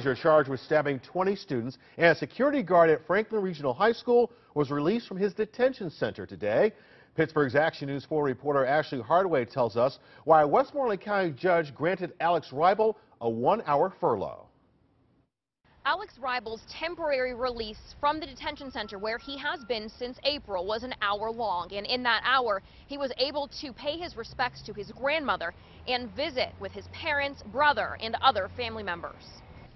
teenager charged with stabbing 20 students and a security guard at Franklin Regional High School was released from his detention center today. Pittsburgh's Action News 4 reporter Ashley Hardway tells us why a Westmoreland County judge granted Alex Hribal a 1-hour furlough. Alex Hribal's temporary release from the detention center where he has been since April was an hour long, and in that hour he was able to pay his respects to his grandmother and visit with his parents, brother, and other family members.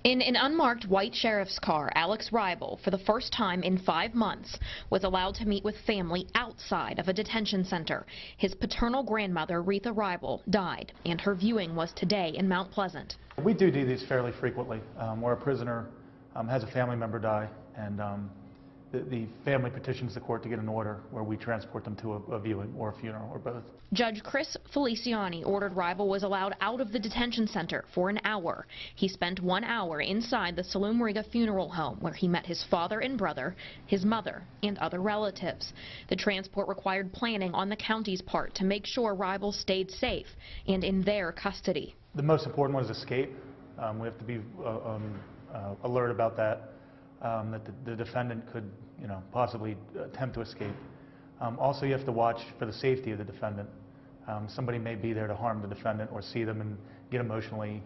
In an unmarked white sheriff's car, Alex Hribal, for the first time in 5 months, was allowed to meet with family outside of a detention center. His paternal grandmother, Retha Hribal, died, and her viewing was today in Mount Pleasant. We do these fairly frequently, where a prisoner has a family member die, and the family petitions the court to get an order where we transport them to a viewing or a funeral or both. Judge Chris Feliciani ordered Hribal was allowed out of the detention center for an hour. He spent 1 hour inside the Salumriga funeral home where he met his father and brother, his mother, and other relatives. The transport required planning on the county's part to make sure Hribal stayed safe and in their custody. The most important one is escape. We have to be alert about that, that the defendant could, possibly attempt to escape. Also, you have to watch for the safety of the defendant. Somebody may be there to harm the defendant or see them and get emotionally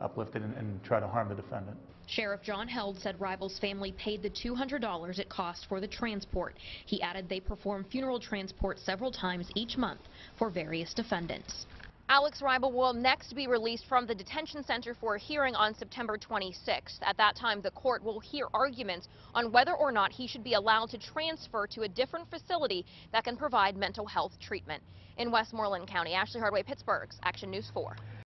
uplifted and try to harm the defendant. Sheriff John Held said Hribal's family paid the $200 it cost for the transport. He added they perform funeral transport several times each month for various defendants. Alex Hribal will next be released from the detention center for a hearing on September 26th. At that time, the court will hear arguments on whether or not he should be allowed to transfer to a different facility that can provide mental health treatment. In Westmoreland County, Ashley Hardway, Pittsburgh's Action News 4.